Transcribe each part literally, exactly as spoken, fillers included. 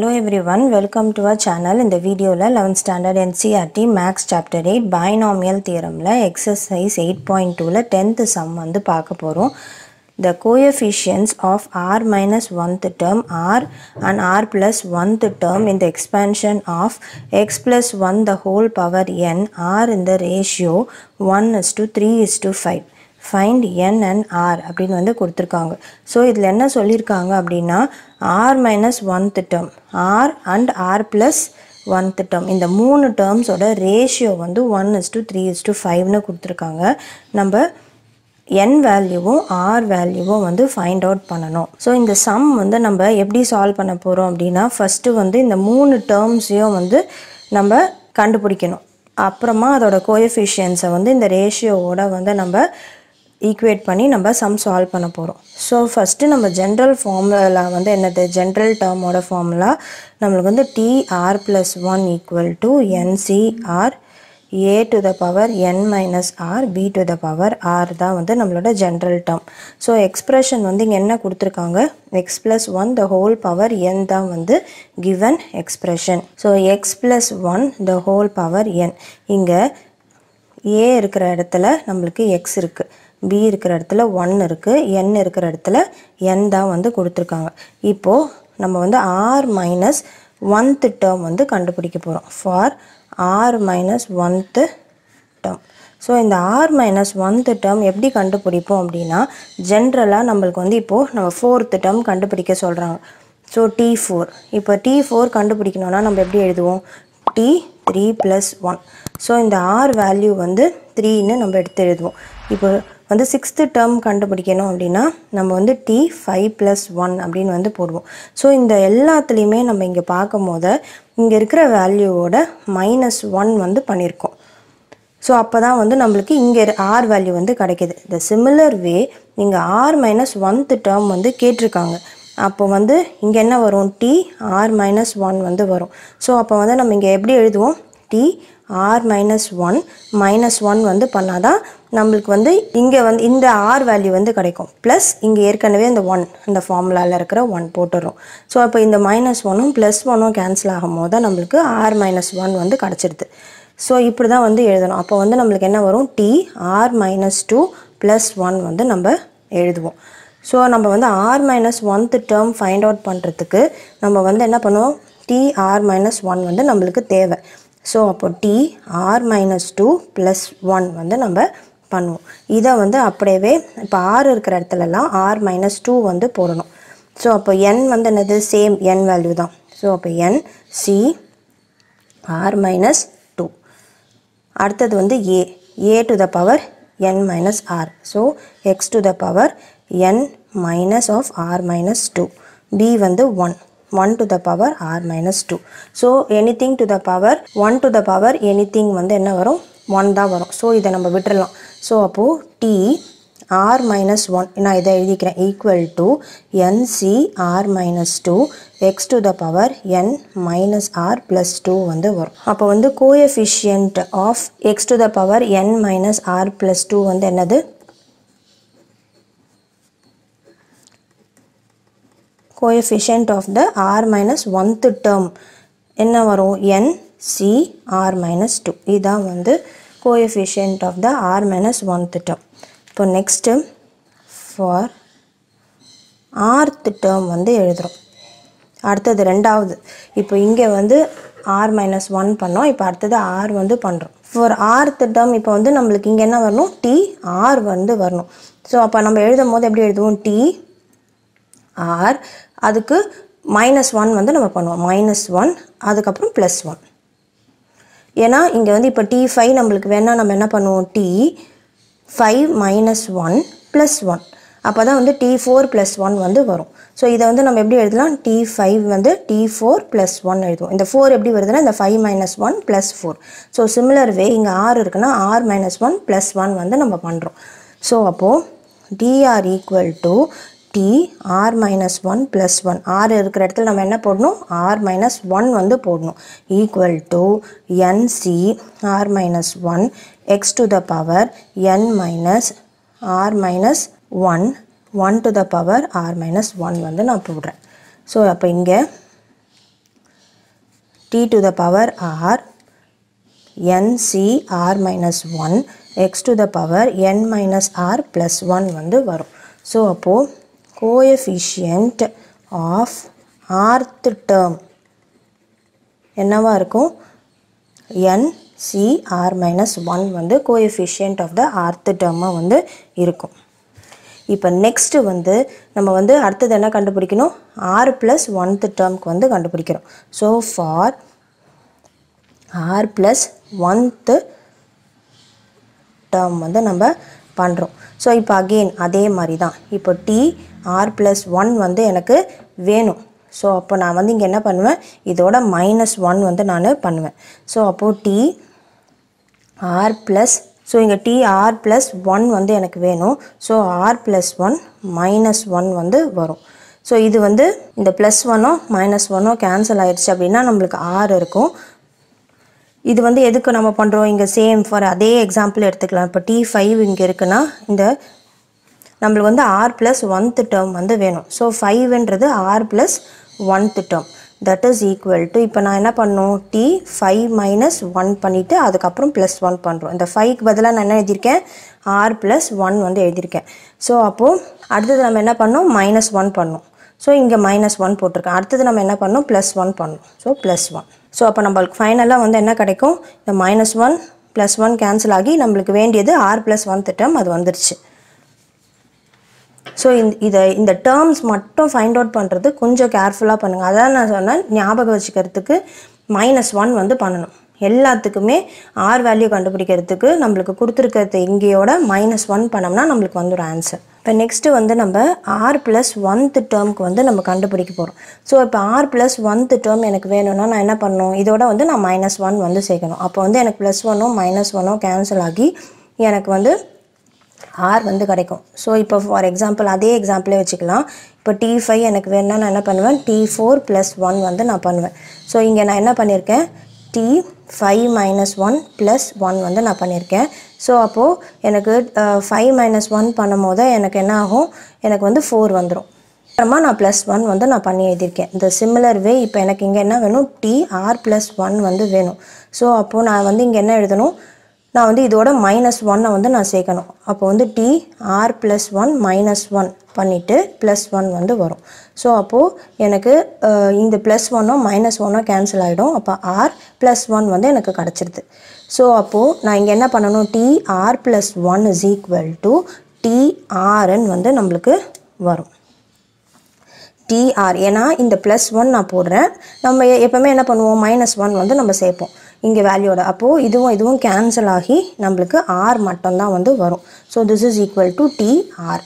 Hello everyone, welcome to our channel. In the video la eleventh standard N C E R T Max chapter eight binomial theorem la exercise eight point two la tenth sum vandu paakaporum. The coefficients of r minus one-th term r and r plus one-th term in the expansion of x plus one the whole power n are in the ratio one is to three is to five. Find n and r அப்படினு வந்து கொடுத்திருக்காங்க. So இதில் என்ன சொல்லிருக்காங்க அப்படினா r minus one-th term, r and r plus one-th term, இந்த மூணு terms ஓட ratio வந்து one is to three is to five னு கொடுத்திருக்காங்க. நம்ம n வேல்யூவும் r வேல்யூவும் வந்து find out பண்ணணும். So இந்த sum வந்து நம்ம எப்படி சால்வ் பண்ண போறோம் அப்படினா first வந்து இந்த மூணு termsயும் வந்து நம்ம கண்டுபிடிக்கணும். அப்புறமா அதோட coefficients வந்து இந்த ratio ஓட வந்து நம்ம equate பண்ணி நம்ம sum solve பண்ண போறோம். So first நம்ம general formula வந்து என்னது general term ஓட formula நமக்கு வந்து t r plus one equal to n c r a to the power n minus r b to the power r தான் வந்து நம்மளோட general term. So expression வந்து இங்க என்ன கொடுத்திருக்காங்க x plus one the whole power n தான் வந்து given expression. So x plus one the whole power n இங்க a இருக்கிற இடத்துல நமக்கு x இருக்கு, b இருக்கிற இடத்துல one இருக்கு, n இருக்கிற இடத்துல n தான் வந்து கொடுத்திருக்காங்க. இப்போ நம்ம வந்து r minus one-th term வந்து கண்டுபிடிக்க போறோம் for r minus one-th term. So இந்த r minus one-th term எப்படி கண்டுபிடிப்போம் அப்படினா ஜெனரலா நமக்கு வந்து இப்போ நம்ம fourth term கண்டுபிடிக்க சொல்றாங்க. So t four, இப்போ t four கண்டுபிடிக்கணும்னா நம்ம எப்படி எழுதுவோம், t three plus one. So இந்த r value வந்து three ன்னு நம்ம எடுத்து எழுதுவோம். இப்போ வந்து sixth term கண்டுபிடிக்கணும் அப்படினா நம்ம வந்து t five plus one அப்படினு வந்து போடுவோம். சோ இந்த எல்லாத்துலயுமே நம்ம இங்க பாக்கும்போது இங்க இருக்கிற வேல்யூவோட minus one வந்து பண்ணிருக்கோம். சோ அப்பதான் வந்து நமக்கு இங்க r வேல்யூ வந்து கிடைக்குது. The similar way இங்க r minus one-th term வந்து கேட்டிருக்காங்க. அப்போ வந்து இங்க என்ன வரும், t r minus one வந்து வரும். சோ அப்ப வந்து நம்ம இங்க எப்படி எழுதுவோம், t r minus one minus one வந்து பண்ணாதான் நம்மளுக்கு வந்து இங்க வந்து இந்த r வேல்யூ வந்து கிடைக்கும். plus இங்க ஏற்கனவே அந்த one அந்த ஃபார்முலால இருக்கிற one போட்டுறோம். சோ அப்ப இந்த minus one உம் plus one உம் கேன்சல் ஆகும்போது நமக்கு r minus one வந்து கிடைச்சிடுது. சோ இப்படி தான் வந்து எழுதணும். அப்ப வந்து நமக்கு என்ன வரும், t r minus two plus one வந்து நம்ம எழுதுவோம். சோ நம்ம வந்து r minus one-th term find out பண்றதுக்கு நம்ம வந்து என்ன பண்ணுவோம், t r minus one வந்து நமக்கு தேவை. சோ அப்போ t r minus two plus one வந்து நம்ம பண்ணுவோம். இத வந்து அப்படியே இப்போ r இருக்கிற இடத்துலலாம் r minus two வந்து போடணும். சோ அப்போ n வந்து என்னது, சேம் n வேல்யூ தான். சோ அப்போ n c r minus two, அடுத்து வந்து a a to the power n minus r. So x to the power n minus of r minus two, b வந்து one, one to the power r minus two. So anything to the power one to the power anything வந்து என்ன வரும், one தான் வரும். So இதை நம்ம விட்டுறலாம். So அப்போது t r minus one நான் இதை எழுதிக்கிறேன் equal to n c r minus two x to the power n minus r plus two வந்து வரும். அப்போ வந்து coefficient of x to the power n minus r plus two வந்து என்னது, coefficient of the r minus one-th term என்ன வரும், n c r minus two. இதான் வந்து coefficient of the r minus one-th term. இப்போ next for r-th term வந்து எழுதுறோம். அடுத்தது ரெண்டாவது, இப்போ இங்கே வந்து r minus one பண்ணோம், இப்போ அடுத்தது r வந்து பண்ணுறோம். for r-th term இப்போ வந்து நம்மளுக்கு இங்கே என்ன வரணும், t r வந்து வரணும். ஸோ அப்போ நம்ம எழுதும் போது எப்படி எழுதுவோம், t r அதுக்கு minus one வந்து நம்ம பண்ணுவோம், minus one அதுக்கப்புறம் plus one. ஏன்னா இங்கே வந்து இப்போ t five நம்மளுக்கு வேணா, நம்ம என்ன பண்ணுவோம், t five minus one plus one, அப்போ தான் வந்து t four plus one வந்து வரும். ஸோ இதை வந்து நம்ம எப்படி எழுதலாம், t five வந்து t four plus one எழுதுவோம். இந்த four எப்படி வருதுன்னா இந்த five minus one plus four. So similar way இங்கே r இருக்குன்னா r minus one plus one வந்து நம்ம பண்ணுறோம். ஸோ அப்போது dr equal to t r minus one plus one, r இருக்கிற இடத்துல நம்ம என்ன போடணும், r minus one வந்து போடணும், equal to n c r minus one x to the power n minus r minus one one to the power r minus one வந்து நான் போடுறேன். ஸோ அப்போ இங்கே t to the power r n c r minus one x to the power n minus r plus one vandu varum. So, appo coefficient of rth term enava irukum n c r minus one vandu coefficient of the rth term vandu irukum. Now next வந்து நம்ம வந்து அடுத்து என்ன கண்டுபிடிக்கணும் r plus one th term க்கு வந்து கண்டுபிடிக்கிறோம். So for r plus one th term வந்து நம்ம பண்றோம். So இப்போ again அதே மாதிரி தான். இப்போ t r plus one வந்து எனக்கு வேணும். So அப்போ நான் வந்து இங்க என்ன பண்ணுவேன் இதோட minus one வந்து நான் பண்ணுவேன். So அப்போ t r plus so inga t r plus one vandu enakku venum so r plus one minus one vandu varum so idu vandu inda plus one o minus one o cancel airuchu appadina namukku r irukum idu vandu edukku nama pandrom inga same for adhe example eduthukalam ipo t five inga irukna inda namukku vandu r plus one th term vandu venum so five endradhu r plus one th term that is equal to இப்போ நான் என்ன பண்ணனும் t five minus one பண்ணிட்டு அதுக்கு அப்புறம் plus one பண்றோம். இந்த five க்கு பதிலா நான் என்ன எழுதி இருக்கேன் r plus one வந்து எழுதி இருக்கேன். சோ அப்போ அடுத்து நாம என்ன பண்ணனும் minus one பண்ணனும். சோ இங்க minus one போட்டுருக்கேன். அடுத்து நாம என்ன பண்ணனும் plus one பண்ணனும். So plus one. சோ அப்ப நமக்கு ஃபைனலா வந்து என்ன கிடைக்கும் இந்த minus one plus one cancel ஆகி நமக்கு வேண்டியது r plus one term அது வந்துருச்சு. So in the terms mattum find out பண்றது கொஞ்சம் கேர்ஃபுல்லா பண்ணுங்க. அதான் நான் சொன்னா ஞாபகம் வச்சுக்கிறதுக்கு minus one வந்து பண்ணனும். எல்லாத்துக்குமே r வேல்யூ கண்டுபிடிக்கிறதுக்கு நமக்கு கொடுத்திருக்கிறது இங்கயோட minus one பண்ணோம்னா நமக்கு வந்து ஒரு ஆன்சர். இப்போ நெக்ஸ்ட் வந்து நம்ம r plus one th termக்கு வந்து நம்ம கண்டுபிடிக்க போறோம். சோ இப்போ r plus one th term எனக்கு வேணும்னா நான் என்ன பண்ணனும் இதோட வந்து நான் minus one வந்து சேர்க்கணும். அப்ப வந்து எனக்கு plus one உம் minus one உம் கேன்சல் ஆகி எனக்கு வந்து r வந்து கிடைக்கும். சோ இப்போ ஃபார் எக்ஸாம்பிள் அதே எக்ஸாம்பிளே வெச்சுக்கலாம். இப்போ t five எனக்கு வேணும்னா நான் என்ன பண்ணுவேன் t four + one வந்து நான் பண்ணுவேன். சோ இங்க நான் என்ன பண்ணிருக்கேன் t five - one + one வந்து நான் பண்ணிருக்கேன். சோ அப்போ எனக்கு five - one பண்ணும்போது எனக்கு என்ன ஆகும் எனக்கு வந்து four வந்துரும். அப்புறமா நான் plus one வந்து நான் பண்ணி எழுதி இருக்கேன். இந்த சிமிலர் வே இப்போ எனக்கு இங்க என்ன வேணும் t r + one வந்து வேணும். சோ அப்போ நான் வந்து இங்க என்ன எழுதணும் நான் வந்து இதோட minus one வந்து நான் சேர்க்கணும். அப்ப வந்து t r plus one minus one பண்ணிட்டு plus one வந்து வரும். சோ அப்போ எனக்கு இந்த plus one உம் minus one உம் கேன்சல் ஆயிடும். அப்ப r plus one வந்து எனக்கு கிடைச்சிடுது. சோ அப்போ நான் இங்க என்ன பண்ணனும் t r plus one is equal to t r ன்னு வந்து நமக்கு வரும். t r ஏனா இந்த plus one நான் போடுறேன். நம்ம எப்பவுமே என்ன பண்ணுவோம் minus one வந்து நம்ம சேப்போம். இங்க வேல்யூட அப்போ இதுவும் இதுவும் கேன்சல் ஆகி நமக்கு r மட்டும் தான் வந்து வரும். So this is equal to tr.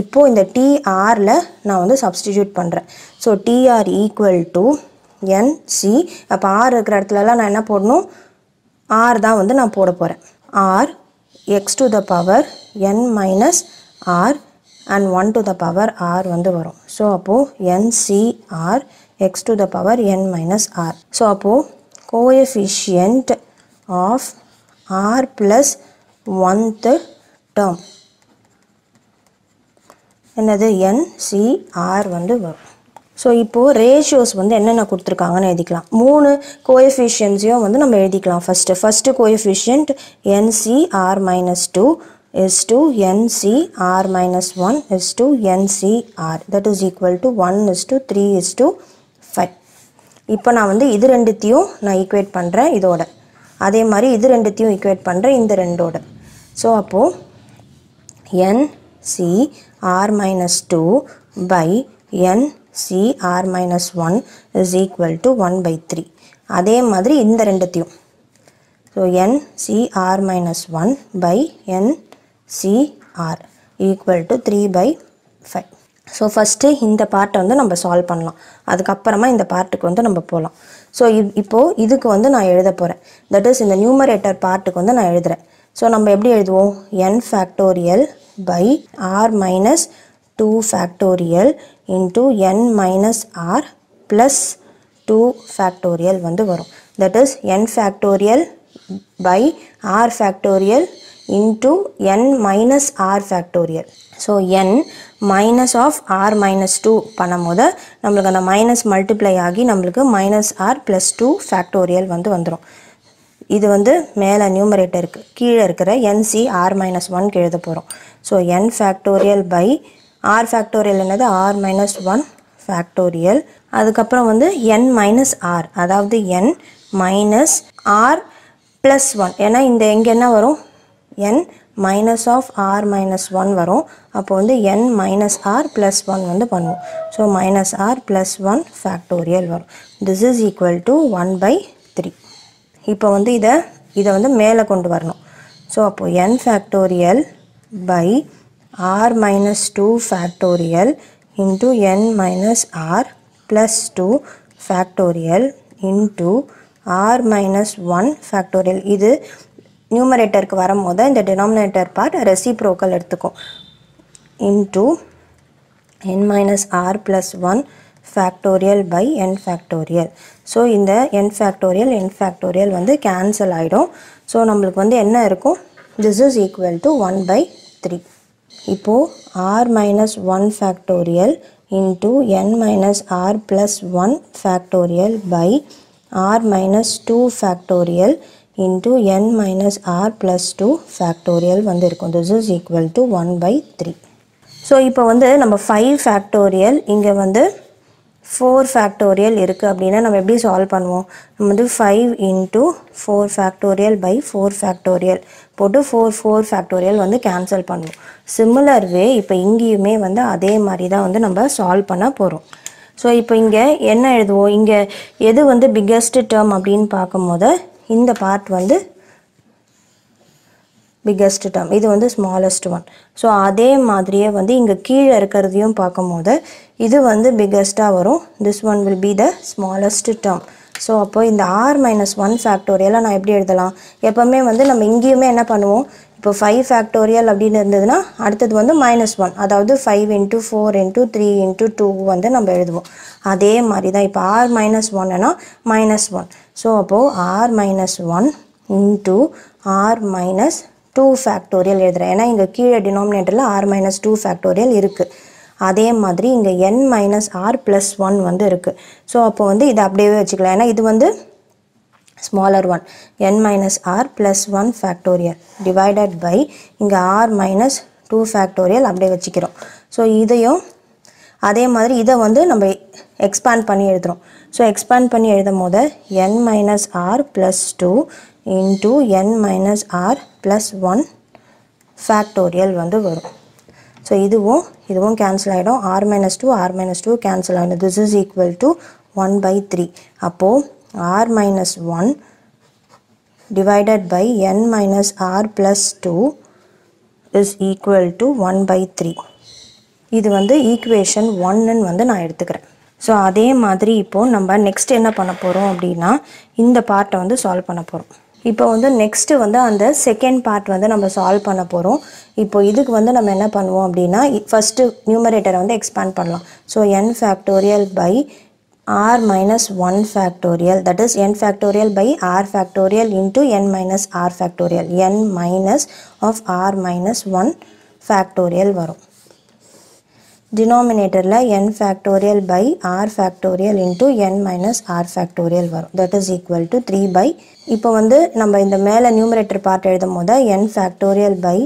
இப்போ இந்த tr ல நான் வந்து சப்ஸ்டிட்யூட் பண்றேன். So tr equal to nc அப்ப r இருக்கிற இடத்துலலாம் நான் என்ன போடணும் r தான் வந்து நான் போட போறேன். r x to the power n minus r and one to the power r வந்து வரும். So அப்போ ncr x to the power n minus r. So அப்போ coefficient of r plus one th term என்னது n c r வந்து வரும். So இப்போ ratios வந்து என்னென்ன கொடுத்திருக்காங்கன்னு எழுதிக்கலாம். மூணு coefficientsயும் வந்து நம்ம எழுதிக்கலாம். First first coefficient n c r minus two is to n c r minus one is to n c r that is equal to one is to three is to five. இப்போ நான் வந்து இது ரெண்டுத்தியும் நான் equate பண்றேன் இதோட. அதே மாதிரி இது ரெண்டுத்தியும் ஈக்குவேட் பண்றேன் இந்த ரெண்டோட. சோ அப்போ n c r - two / n c r - one is equal to one by three. அதே மாதிரி இந்த ரெண்டுத்தியும். So n c r - one / n c r equal to three by five. So first இந்த part வந்து நம்ம solve பண்ணலாம். அதுக்கு அப்புறமா இந்த பார்ட்டுக்கு வந்து நம்ம போலாம். சோ இப்போ இதுக்கு வந்து நான் எழுத போறேன். தட் இஸ் இந்த நியூமரேட்டர் பார்ட்டுக்கு வந்து நான் எழுதுறேன். சோ நம்ம எப்படி எழுதுவோம் n factorial / r - two factorial * n - r + two factorial வந்து வரும். That is n factorial / r factorial into n minus r factorial. So n minus of r minus two பண்ணமோது நம்மலுக்கு அந்த minus multiply ஆகி நம்மலுக்கு minus r plus two factorial வந்து வந்துரும். இது வந்து மேல numerator இருக்கு கீழ இருக்கிற nc r minus one கேழுது போரும். So n factorial by r factorial என்னது r minus one factorial அதுக்கப்புறம் வந்து n minus r அதாவது n minus r plus one என்ன இந்த எங்க என்ன வரும் n minus of r minus one வரும் அப்போ வந்து n minus r plus one வந்து பண்ணும். So minus r plus one factorial வரும். This is equal to one by three. இப்போ வந்து இதை இதை வந்து மேலே கொண்டு வரணும். ஸோ அப்போ n factorial by r minus two factorial into n minus r plus two factorial into r minus one factorial. இது நியூமரேட்டருக்கு வரும்போது இந்த டினாமினேட்டர் பார்ட் ரெசிப்ரோக்கல் எடுத்துக்கும் into n minus r plus one factorial by n factorial. So இந்த n factorial n factorial வந்து cancel ஆயிடும். So நம்மளுக்கு வந்து என்ன இருக்கும் this is equal to one by three. இப்போ r minus one factorial into n minus r plus one factorial by r minus two factorial into n minus r plus two factorial வந்து இருக்கும். This is equal to one by three. So இப்போ வந்து நம்ம five factorial இங்க வந்து four factorial இருக்கு அப்படினா நம்ம எப்படி சால்வ் பண்ணுவோம் நம்ம வந்து five into four factorial by four factorial போட்டு four four factorial வந்து கேன்சல் பண்ணுவோம். சிமிலர் வே இப்போ இங்கேயுமே வந்து அதே மாதிரி தான் வந்து நம்ம சால்வ் பண்ண போறோம். ஸோ இப்போ இங்கே என்ன எழுதுவோம் இங்கே எது வந்து பிக்கெஸ்ட் டேர்ம் அப்படின்னு பார்க்கும்போது இந்த பார்ட் வந்து biggest term இது வந்து smallest one. ஸோ அதே மாதிரியே வந்து இங்கே கீழே இருக்கிறதையும் பார்க்கும்போது இது வந்து பிக்கஸ்ட்டாக வரும். this one will be the smallest term. So அப்போ இந்த r minus one ஃபேக்டோரியலாக நான் எப்படி எழுதலாம் எப்போவுமே வந்து நம்ம இங்கேயுமே என்ன பண்ணுவோம் இப்போ ஃபைவ் ஃபேக்டோரியல் அப்படின்னு இருந்ததுன்னா அடுத்தது வந்து மைனஸ் ஒன் அதாவது five into four into three into two வந்து நம்ம எழுதுவோம். அதே மாதிரி தான் இப்போ r minus ஒன்னுனா மைனஸ் ஒன். ஸோ அப்போது r minus one into r minus two factorial எழுதுறேன் ஏன்னா இங்கே கீழே டினாமினேட்டரில் r minus two factorial இருக்குது. அதே மாதிரி இங்கே n minus r plus one வந்து இருக்குது. ஸோ அப்போ வந்து இதை அப்படியே வச்சுக்கலாம் ஏன்னா இது வந்து smaller one n minus r plus one factorial divided by இங்கே r minus two factorial அப்படியே வச்சுக்கிறோம். ஸோ இதையும் அதே மாதிரி இதை வந்து நம்ம expand பண்ணி எழுதுறோம். ஸோ expand பண்ணி எழுதும் போது n minus r plus two into n minus r plus one factorial வந்து வரும். ஸோ இதுவும் இதுவும் கேன்சல் ஆகிடும் r minus two r minus two cancel ஆகிடும். this is equal to one by three. அப்போது r minus one divided by n minus r plus two is equal to one by three. இது வந்து equation ஒன்றுன்னு வந்து நான் எடுத்துக்கிறேன். So அதே மாதிரி இப்போது நம்ம நெக்ஸ்ட் என்ன பண்ண போகிறோம் அப்படின்னா இந்த பார்ட்டை வந்து சால்வ் பண்ண போகிறோம். இப்போ வந்து நெக்ஸ்ட்டு வந்து அந்த செகண்ட் பார்ட் வந்து நம்ம சால்வ் பண்ண போகிறோம். இப்போ இதுக்கு வந்து நம்ம என்ன பண்ணுவோம் அப்படின்னா ஃபஸ்ட்டு நியூமரேட்டரை வந்து எக்ஸ்பேண்ட் பண்ணலாம். So n factorial by r minus one factorial that is n factorial by r factorial into n minus r factorial n minus of r minus one factorial வரும். denominatorல n factorial by r factorial into n minus r factorial வரும். that is equal to three by இப்போ வந்து நம்ம இந்த மேலே numerator part எழுதும் போது n factorial by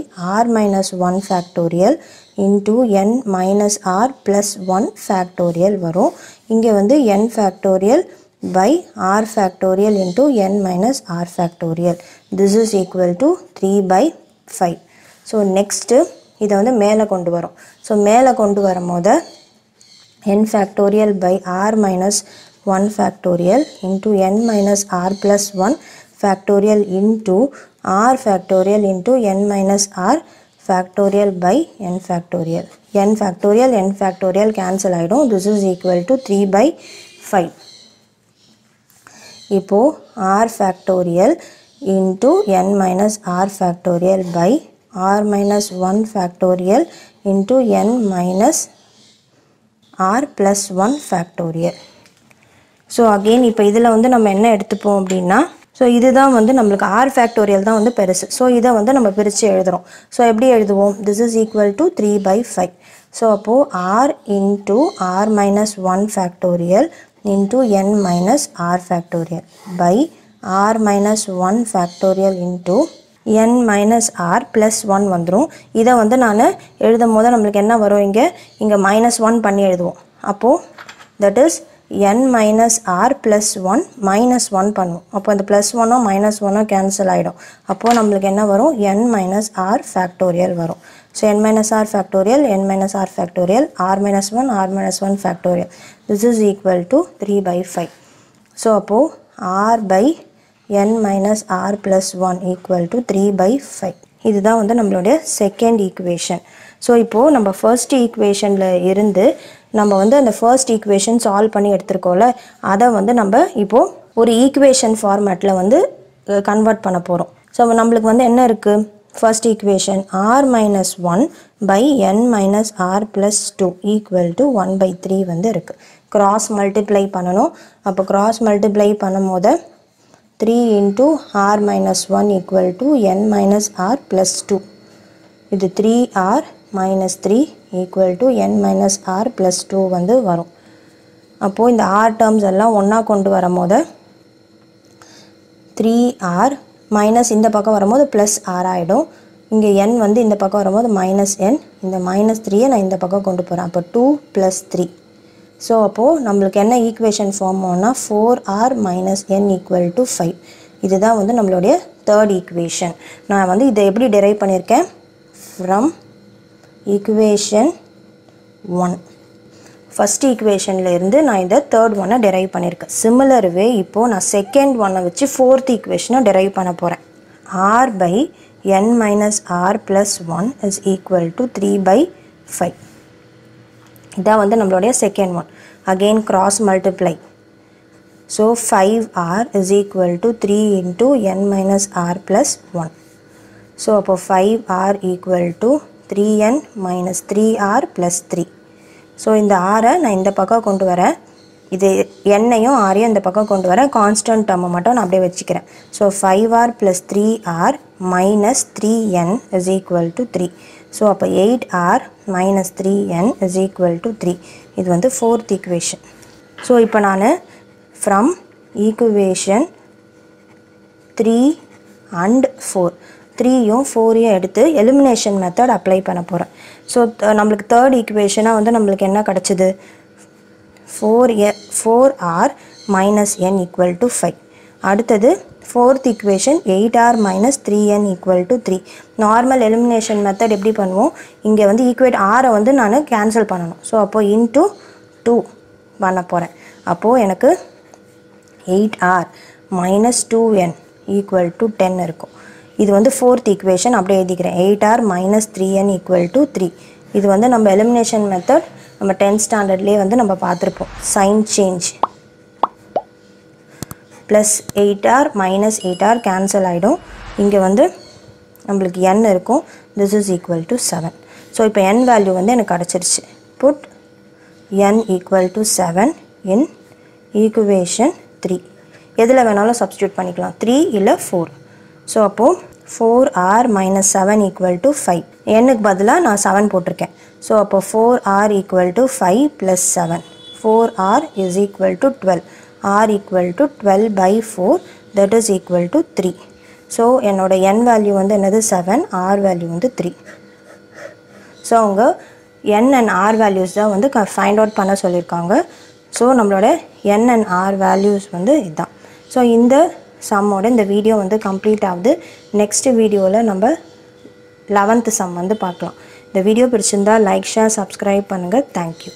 r minus one factorial into n minus r plus one factorial வரும். இங்கே வந்து n factorial by r factorial into n minus r factorial. this is equal to three by five. So next இதை வந்து மேலே கொண்டு வரும். So மேலே கொண்டு வரும்போது n factorial by r minus one factorial into n minus r plus one factorial into r factorial into n minus r factorial by n factorial. n factorial n factorial cancel ஆகிடும். this is equal to three by five. இப்போது r factorial into n minus r factorial by r minus one factorial into n minus r plus one factorial. So again இப்போ இதில் வந்து நம்ம என்ன எடுத்துப்போம் அப்படின்னா So this is r factorial தான் வந்து பெருசு. So இத வந்து நம்ம பிரிச்சு எழுதுறோம். So எப்படி எழுதுவோம்? This is equal to three by five. So அப்போ r into r minus one factorial into n minus r factorial by r minus one factorial into n minus r plus one வந்துரும். இத வந்து நான் எழுதும்போது நமக்கு என்ன வரும் இங்க? இங்க minus one பண்ணி எழுதுவோம். அப்போ that is n minus r plus one minus one பண்ணும். அப்போ இந்த plus one minus one cancel ஆயிடும். அப்போ நமக்கு என்ன வரும்? n minus r factorial வரும். So n minus r factorial, n minus r factorial, r minus one, r minus one factorial. This is equal to three by five. So அப்போ r by n minus r plus one equal to three by five. இதுதான் வந்து நம்மளுடைய second equation. So இப்போ நம்ம first equationல இருந்து நம்ம வந்து அந்த first equation solve பண்ணி எடுத்துக்கோல, அத வந்து நம்ம இப்போ ஒரு equation formatல வந்து convert பண்ண போறோம். So நமக்கு வந்து என்ன இருக்கு? First equation r minus one by n minus r plus two equal to one by three வந்து இருக்கு. Cross multiply பண்ணனும். அப்ப cross multiply பண்ணும்போது three into r minus one equal to n minus r plus two. இது three r minus three equal to n minus r plus two வந்து வரும். அப்போ இந்த r terms எல்லாம் ஒண்ணா கொண்டு வரும்போது three r minus இந்த பக்கம் வரும்போது plus r ஆயிடும். இங்க n வந்து இந்த பக்கம் வரும்போது minus n, இந்த minus three நான் இந்த பக்கம் கொண்டு போறேன். அப்போ two plus three. சோ அப்போ நமக்கு என்ன ஈக்குவேஷன் ஃபார்ம் ஆகும்னா four r minus n equal to five. இதுதான் வந்து நம்மளுடைய third equation. நான் வந்து இத எப்படி derive பண்ணிருக்கேன்? From equation one. First equation ல இருந்து நான் இந்த third one அ derive பண்ணிருக்கேன். Similar way இப்போ நான் second one அ வச்சு fourth equation அ derive பண்ண போறேன். r by n minus r plus one is equal to three by five. இதான் வந்து நம்மளுடைய second one. Again cross multiply. So five r is equal to three into n minus r plus one. So அப்போ five r equal to three n minus three r plus three. So இந்த r நான் இந்த பக்கம் கொண்டு வரேன். இது n-ஐயும் r-ஐயும் இந்த பக்கம் கொண்டு வரேன். கான்ஸ்டன்ட் டேர்ம் மட்டும் நான் அப்படியே வெச்சிக்கிறேன். So five r plus three r minus three n is equal to three. So அப்போ eight r minus three n is equal to three. இது வந்து fourth equation. So இப்போ நான் from equation three and four, three-யும் four-யும் எடுத்து elimination method apply பண்ண போறோம். So நமக்கு third equation வந்து நமக்கு என்ன கிடைச்சது? four r minus n equal to five. அடுத்து fourth equation eight r minus three n equal to three. Normal elimination method எப்படி பண்ணுவோம்? இங்க வந்து equate r-ஐ வந்து நான் cancel பண்ணனும். So அப்போ into two பண்ண போறேன். அப்போ எனக்கு eight r minus two n equal to ten இருக்கும். இது வந்து fourth equation அப்படியே எழுதிக்கிறேன். eight r minus three n equal to three. இது வந்து நம்ம elimination method நம்ம tenth standardலயே வந்து நம்ம பார்த்திருப்போம். Sign change plus eight r minus eight r cancel ஆயிடும். இங்க வந்து நமக்கு n இருக்கும். This is equal to seven. So இப்போ n value வந்து எனக்கு கிடைச்சிருச்சு. Put n equal to seven in equation three. எதுல வேணாலும் substitute பண்ணிக்கலாம், three இல்ல four. So அப்போ four r minus seven equal to five. nக்கு பதிலா நான் seven போட்டிருக்கேன். So அப்போ four r equal to five plus seven. four r is equal to twelve. r equal to twelve by four, that is equal to three. So என்னோட n value வந்து என்னது? seven, r value வந்து three. So அவங்க n and r values தான் வந்து find out பண்ண சொல்லிருக்காங்க. So நம்மளோட n and r values வந்து இதான். So இந்த சம்மோட இந்த வீடியோ வந்து கம்ப்ளீட் ஆகுது. நெக்ஸ்ட் வீடியோவில் நம்ம eleventh சம் வந்து பார்க்கலாம். இந்த வீடியோ பிடிச்சிருந்தா லைக், ஷேர், சப்ஸ்கிரைப் பண்ணுங்கள். தேங்க்யூ.